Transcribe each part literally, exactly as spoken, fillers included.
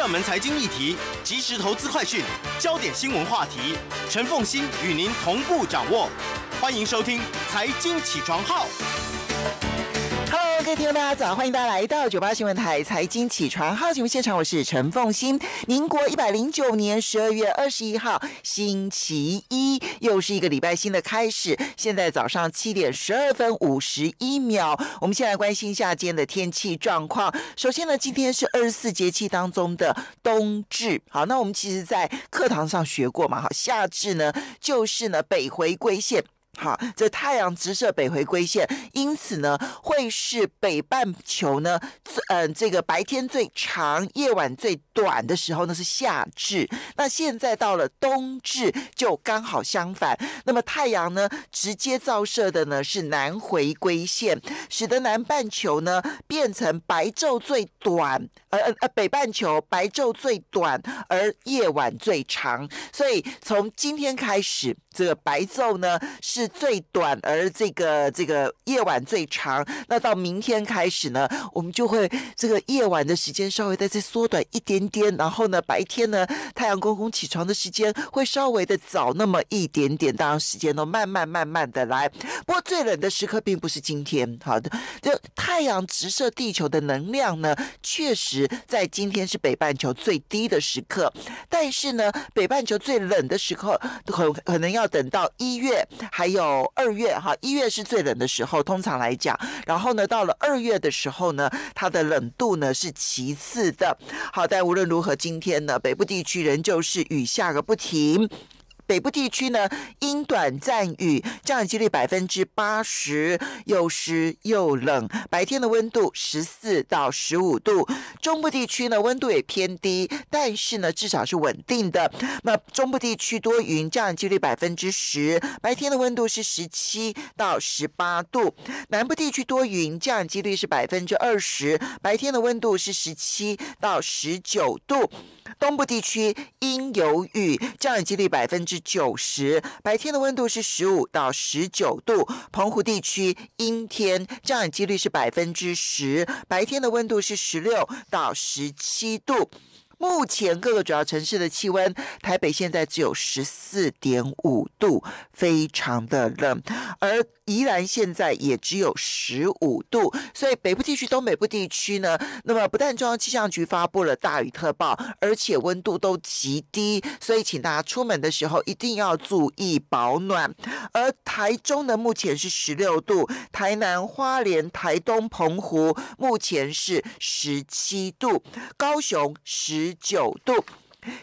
热门财经议题、即时投资快讯、焦点新闻话题，陈凤馨与您同步掌握。欢迎收听《财经起床号》。各位听众，大家早！欢迎大家来到九八新闻台财经起床号节目现场，我是陈凤馨。民国一百零九年十二月二十一号，星期一，又是一个礼拜新的开始。现在早上七点十二分五十一秒，我们先来关心一下今天的天气状况。首先呢，今天是二十四节气当中的冬至。好，那我们其实在课堂上学过嘛。好，夏至呢，就是呢北回归线。好，这太阳直射北回归线，因此呢，会是北半球呢，嗯，这个白天最长、夜晚最短的时候呢是夏至。那现在到了冬至，就刚好相反。那么太阳呢，直接照射的呢是南回归线，使得南半球呢变成白昼最短，呃呃北半球白昼最短，而夜晚最长。所以从今天开始，这个白昼呢是最短，而这个这个夜晚最长。那到明天开始呢，我们就会这个夜晚的时间稍微再再缩短一点点，然后呢，白天呢，太阳公公起床的时间会稍微的早那么一点点，当然时间都慢慢慢慢的来。不过最冷的时刻并不是今天，好的，就太阳直射地球的能量呢，确实在今天是北半球最低的时刻，但是呢，北半球最冷的时刻很可能要等到一月。还有二月哈，一月是最冷的时候，通常来讲。然后呢，到了二月的时候呢，它的冷度呢是其次的。好，但无论如何，今天呢，北部地区仍旧是雨下个不停。北部地区呢，因短暂雨，降雨几率百分之八十，又湿又冷。白天的温度十四到十五度。中部地区呢，温度也偏低，但是呢，至少是稳定的。那中部地区多云，降雨几率百分之十，白天的温度是十七到十八度。南部地区多云，降雨几率是百分之二十，白天的温度是十七到十九度。东部地区因有雨，降雨几率百分之。九十，白天的温度是十五到十九度。澎湖地区阴天，降雨几率是百分之十，白天的温度是十六到十七度。目前各个主要城市的气温，台北现在只有十四点五度，非常的冷，而宜兰现在也只有十五度，所以北部地区、东北部地区呢，那么不但中央气象局发布了大雨特报，而且温度都极低，所以请大家出门的时候一定要注意保暖。而台中呢，目前是十六度，台南、花莲、台东、澎湖目前是十七度，高雄十。十九度。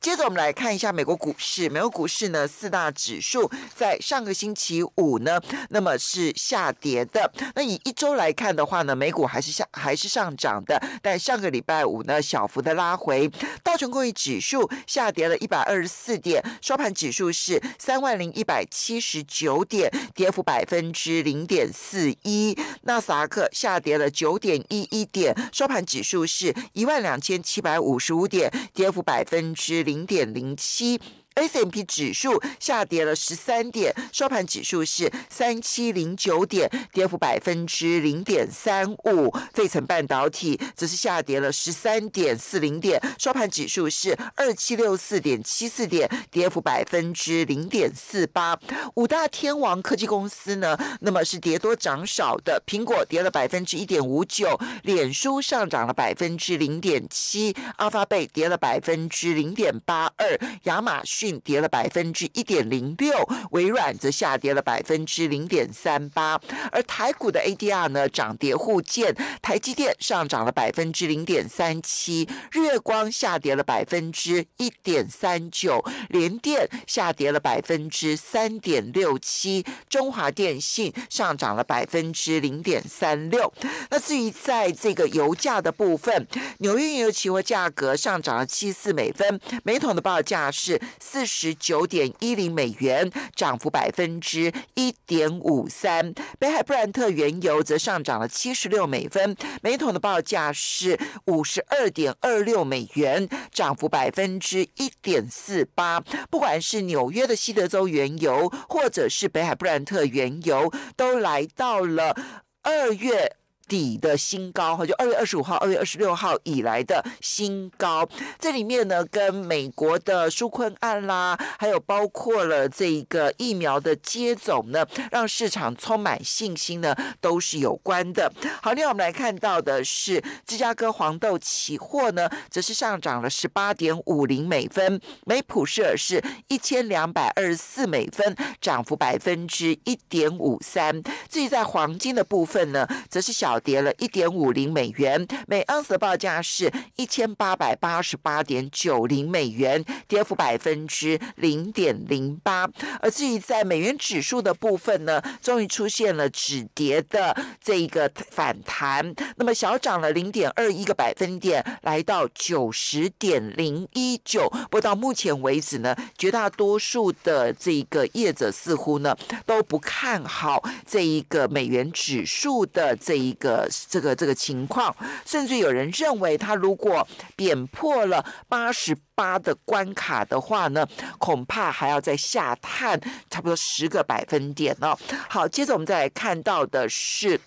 接着我们来看一下美国股市。美国股市呢，四大指数在上个星期五呢，那么是下跌的。那以一周来看的话呢，美股还是下还是上涨的，但上个礼拜五呢，小幅的拉回。道琼工业指数下跌了一百二十四点，收盘指数是三万零一百七十九点，跌幅百分之零点四一。纳斯达克下跌了九点一一点，收盘指数是一万两千七百五十五点，跌幅百分之。是零点零七。S and P 指数下跌了十三点，收盘指数是三七零九点，跌幅百分之零点三五。费城半导体则是下跌了十三点四零点，收盘指数是二七六四点七四点，跌幅百分之零点四八。五大天王科技公司呢，那么是跌多涨少的。苹果跌了百分之一点五九，脸书上涨了百分之零点七，阿发贝跌了百分之零点八二，亚马逊。跌了百分之一点零六，微软则下跌了百分之零点三八，而台股的 A D R 呢涨跌互见，台积电上涨了百分之零点三七，日月光下跌了百分之一点三九，联电下跌了百分之三点六七，中华电信上涨了百分之零点三六。那至于在这个油价的部分，纽约原油期货价格上涨了七四美分，每桶的报价是。四十九点一零美元，涨幅百分之一点五三。北海布兰特原油则上涨了七十六美分，每桶的报价是五十二点二六美元，涨幅百分之一点四八。不管是纽约的西德州原油，或者是北海布兰特原油，都来到了二月。底的新高，就二月二十五号、二月二十六号以来的新高。这里面呢，跟美国的纾困案啦，还有包括了这个疫苗的接种呢，让市场充满信心呢，都是有关的。好，另外我们来看到的是芝加哥黄豆期货呢，则是上涨了十八点五零美分，每普舍是一千两百二十四美分，涨幅百分之一点五三。至于在黄金的部分呢，则是小跌了一点五零美元，每盎司的报价是一千八百八十八点九零美元，跌幅百分之零点零八。而至于在美元指数的部分呢，终于出现了止跌的这一个反弹，那么小涨了零点二一个百分点，来到九十点零一九。不过到目前为止呢，绝大多数的这个业者似乎呢都不看好这一个美元指数的这一个这个这个情况，甚至有人认为它如果贬破了八十八的关卡的话呢，恐怕还要再下探差不多十个百分点哦。好，接着我们再来看到的是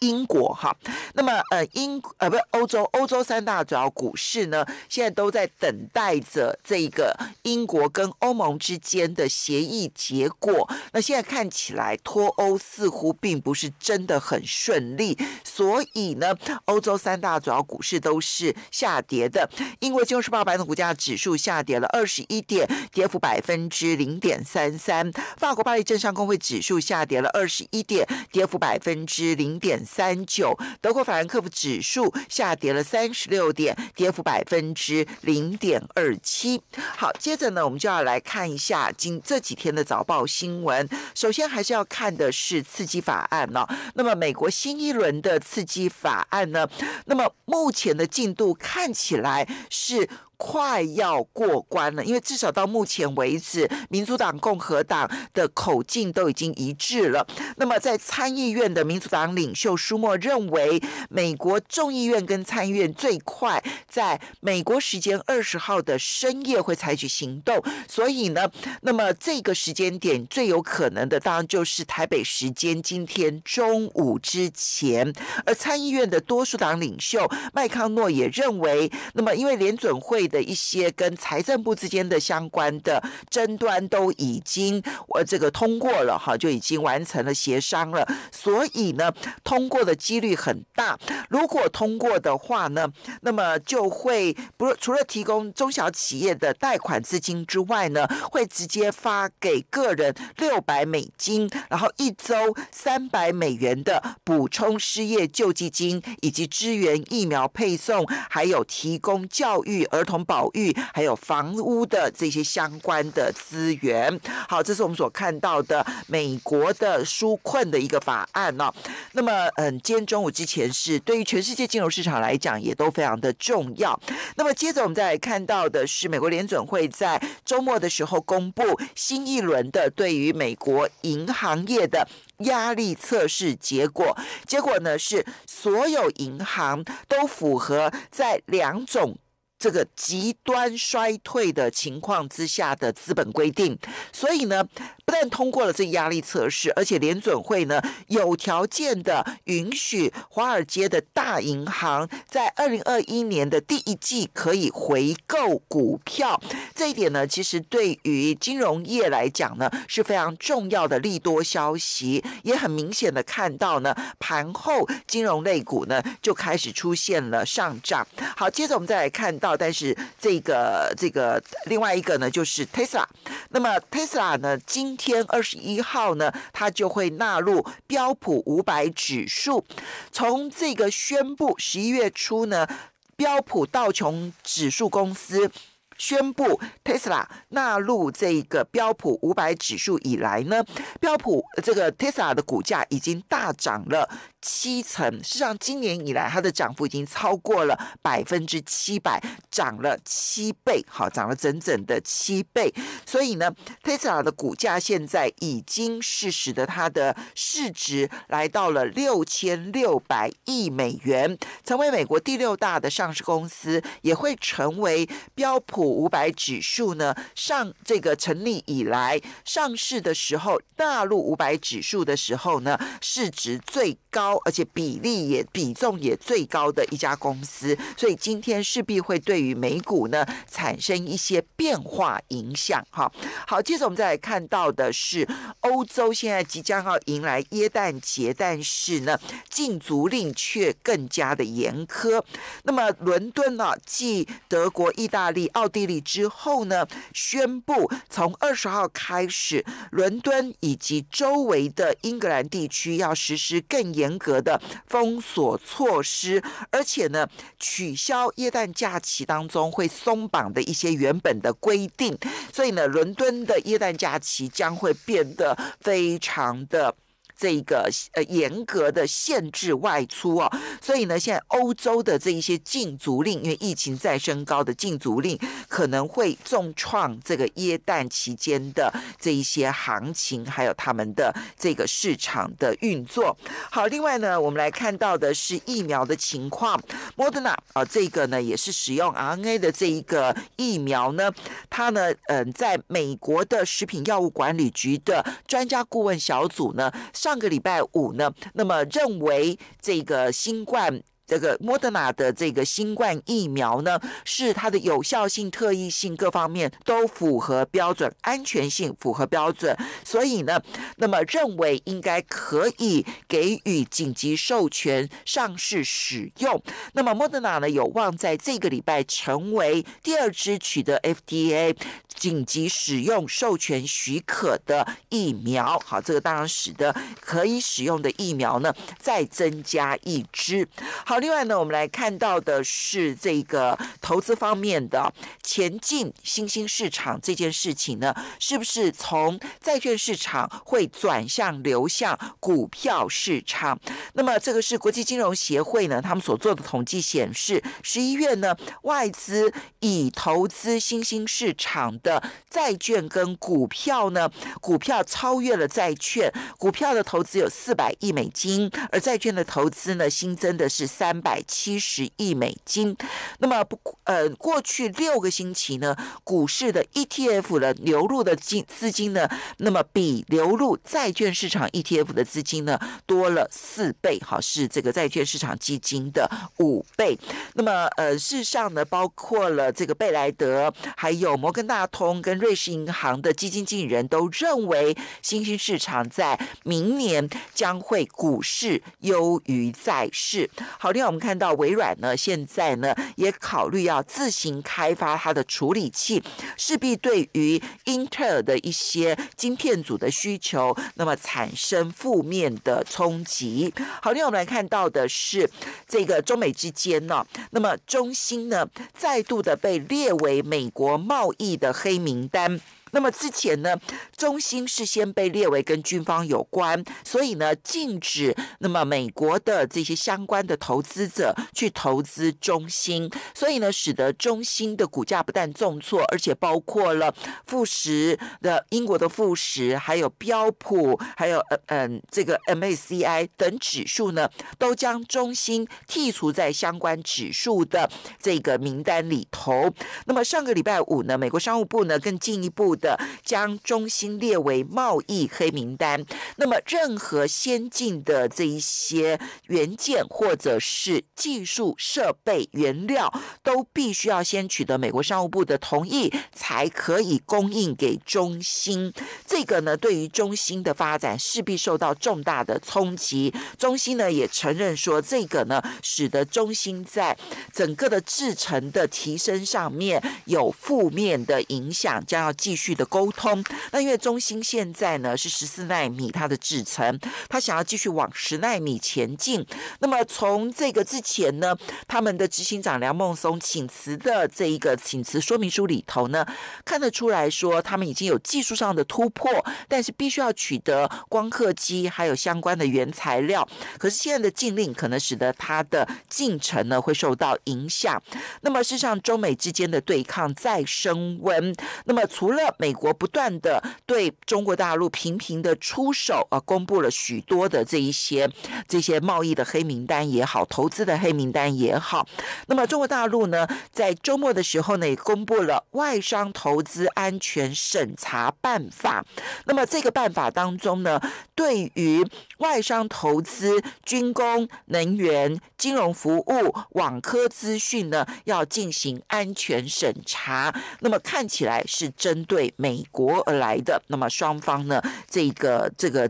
英国哈，那么呃英呃不欧洲欧洲三大主要股市呢，现在都在等待着这个英国跟欧盟之间的协议结果。那现在看起来脱欧似乎并不是真的很顺利，所以呢，欧洲三大主要股市都是下跌的。英国金融时报白种股价指数下跌了二十一点，跌幅百分之零点三三。法国巴黎证券工会指数下跌了二十一点，跌幅百分之零点三。三九，德国法兰克福指数下跌了三十六点，跌幅百分之零点二七。好，接着呢，我们就要来看一下今这几天的早报新闻。首先还是要看的是刺激法案呢、哦。那么美国新一轮的刺激法案呢，那么目前的进度看起来是快要过关了，因为至少到目前为止，民主党、共和党的口径都已经一致了。那么，在参议院的民主党领袖舒默认为，美国众议院跟参议院最快在美国时间二十号的深夜会采取行动。所以呢，那么这个时间点最有可能的，当然就是台北时间今天中午之前。而参议院的多数党领袖麦康诺也认为，那么因为联准会的一些跟财政部之间的相关的争端都已经呃这个通过了哈，就已经完成了协商了，所以呢通过的几率很大。如果通过的话呢，那么就会不除了提供中小企业的贷款资金之外呢，会直接发给个人六百美金，然后一周三百美元的补充失业救济金，以及支援疫苗配送，还有提供教育、儿童。保育还有房屋的这些相关的资源。好，这是我们所看到的美国的纾困的一个法案哦。那么，嗯，今天中午之前是对于全世界金融市场来讲也都非常的重要。那么接着我们再来看到的是美国联准会在周末的时候公布新一轮的对于美国银行业的压力测试结果，结果呢是所有银行都符合在两种这个极端衰退的情况之下的资本规定，所以呢，不但通过了这压力测试，而且联准会呢有条件的允许华尔街的大银行在二零二一年的第一季可以回购股票。这一点呢，其实对于金融业来讲呢是非常重要的利多消息，也很明显的看到呢，盘后金融类股呢就开始出现了上涨。好，接着我们再来看到。但是这个这个另外一个呢，就是 Tesla。那么 Tesla 呢，今天二十一号呢，它就会纳入标普五百指数。从这个宣布十一月初呢，标普道琼指数公司宣布 Tesla 纳入这个标普五百指数以来呢，标普这个 Tesla 的股价已经大涨了七成。事实上，今年以来它的涨幅已经超过了百分之七百，涨了七倍，好，涨了整整的七倍。所以呢 ，Tesla 的股价现在已经是使得它的市值来到了六千六百亿美元，成为美国第六大的上市公司，也会成为标普普五百指数呢上这个成立以来上市的时候，纳入五百指数的时候呢，市值最高，而且比例也比重也最高的一家公司，所以今天势必会对于美股呢产生一些变化影响哈。好，接着我们再来看到的是欧洲现在即将要迎来耶诞节，但是呢禁足令却更加的严苛。那么伦敦啊，继德国、意大利、奥地利之后呢，宣布从二十号开始，伦敦以及周围的英格兰地区要实施更严格的封锁措施，而且呢，取消耶诞假期当中会松绑的一些原本的规定，所以呢，伦敦的耶诞假期将会变得非常的这个呃严格的限制外出哦，所以呢，现在欧洲的这一些禁足令，因为疫情再升高的禁足令，可能会重创这个耶诞期间的这一些行情，还有他们的这个市场的运作。好，另外呢，我们来看到的是疫苗的情况 ，Moderna 啊，这个呢也是使用 R N A 的这一个疫苗呢，它呢，嗯，在美国的食品药物管理局的专家顾问小组呢，上上个礼拜五呢，那么认为这个新冠这个 Moderna 的这个新冠疫苗呢，是它的有效性、特异性各方面都符合标准，安全性符合标准，所以呢，那么认为应该可以给予紧急授权上市使用。那么 Moderna 呢，有望在这个礼拜成为第二支取得 F D A 紧急使用授权许可的疫苗。好，这个当然使得可以使用的疫苗呢，再增加一支。好，另外呢，我们来看到的是这个投资方面的前进新兴市场这件事情呢，是不是从债券市场会转向流向股票市场？那么这个是国际金融协会呢，他们所做的统计显示，十一月呢，外资以投资新兴市场的债券跟股票呢，股票超越了债券，股票的投资有四百亿美金，而债券的投资呢，新增的是三百七十亿美金。那么，呃，过去六个星期呢，股市的 E T F 的流入的资金呢，那么比流入债券市场 E T F 的资金呢多了四倍，好，是这个债券市场基金的五倍。那么，呃，事实上呢，包括了这个贝莱德，还有摩根大通跟瑞士银行的基金经理人都认为，新兴市场在明年将会股市优于债市。好，另外我们看到微软呢，现在呢也考虑要自行开发它的处理器，势必对于英特尔的一些晶片组的需求，那么产生负面的冲击。好，另外我们来看到的是这个中美之间呢、哦，那么中兴呢再度的被列为美国贸易的黑名单。那么之前呢，中兴事先被列为跟军方有关，所以呢禁止那么美国的这些相关的投资者去投资中兴，所以呢使得中兴的股价不但重挫，而且包括了富时的英国的富时，还有标普，还有嗯、呃呃、这个 M A C I 等指数呢，都将中兴剔除在相关指数的这个名单里头。那么上个礼拜五呢，美国商务部呢更进一步将中兴列为贸易黑名单，那么任何先进的这一些元件或者是技术设备原料都必须要先取得美国商务部的同意才可以供应给中兴。这个呢对于中兴的发展势必受到重大的冲击。中兴呢也承认说，这个呢使得中兴在整个的制程的提升上面有负面的影响，将要继续的沟通。那因为中兴现在呢是十四奈米它的制程，它想要继续往十奈米前进。那么从这个之前呢，他们的执行长梁孟松请辞的这一个请辞说明书里头呢，看得出来说他们已经有技术上的突破，但是必须要取得光刻机还有相关的原材料。可是现在的禁令可能使得它的进程呢会受到影响。那么事实上，中美之间的对抗再升温。那么除了美国不断的对中国大陆频频的出手啊，公布了许多的这一些这些贸易的黑名单也好，投资的黑名单也好。那么中国大陆呢，在周末的时候呢，也公布了外商投资安全审查办法。那么这个办法当中呢，对于外商投资军工、能源、金融服务、网科资讯呢，要进行安全审查。那么看起来是针对美国而来的。那么双方呢，这个这个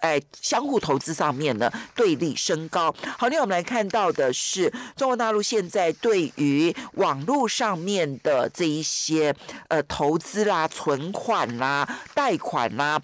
哎，相互投资上面呢，对立升高。好，那我们来看到的是中国大陆现在对于网络上面的这一些呃投资啦、存款啦、贷款啦，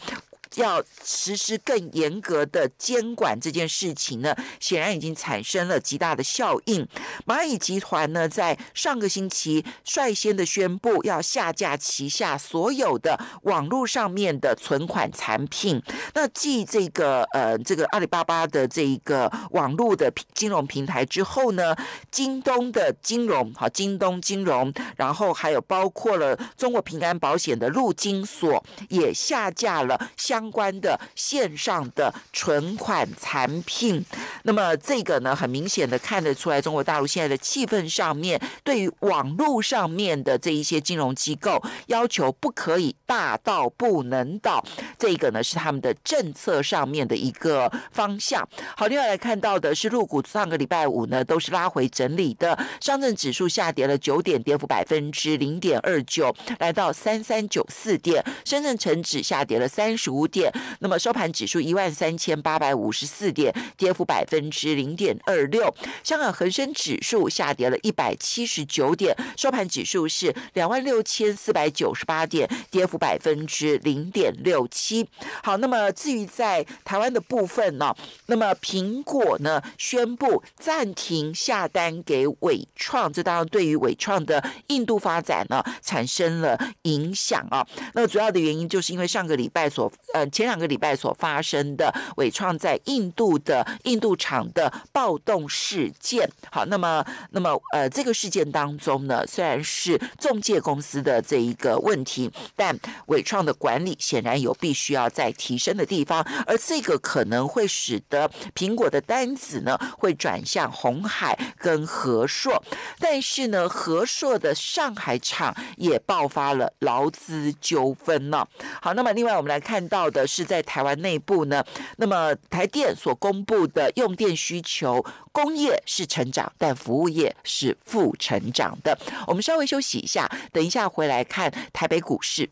要实施更严格的监管这件事情呢，显然已经产生了极大的效应。蚂蚁集团呢，在上个星期率先的宣布要下架旗下所有的网络上面的存款产品。那继这个呃这个阿里巴巴的这个网络的金融平台之后呢，京东的金融，好，京东金融，然后还有包括了中国平安保险的陆金所也下架了相相关的线上的存款产品。那么这个呢，很明显的看得出来，中国大陆现在的气氛上面，对于网络上面的这一些金融机构要求不可以大到不能倒，这个呢是他们的政策上面的一个方向。好，另外来看到的是，陆股上个礼拜五呢都是拉回整理的，上证指数下跌了九点，跌幅百分之零点二九，来到三三九四点；深圳成指下跌了三十五。那么收盘指数一万三千八百五十四点，跌幅百分之零点二六。香港恒生指数下跌了一百七十九点，收盘指数是两万六千四百九十八点，跌幅百分之零点六七。好，那么至于在台湾的部分呢、啊，那么苹果呢宣布暂停下单给伟创，这当然对于伟创的印度发展呢、啊、产生了影响啊。那主要的原因就是因为上个礼拜所呃，前两个礼拜所发生的伟创在印度的印度厂的暴动事件。好，那么那么呃，这个事件当中呢，虽然是中介公司的这一个问题，但伟创的管理显然有必须要再提升的地方，而这个可能会使得苹果的单子呢会转向鸿海跟和硕，但是呢，和硕的上海厂也爆发了劳资纠纷了。好，那么另外我们来看到。到的是在台湾内部呢，那么台电所公布的用电需求，工业是成长，但服务业是负成长的。我们稍微休息一下，等一下回来看台北股市。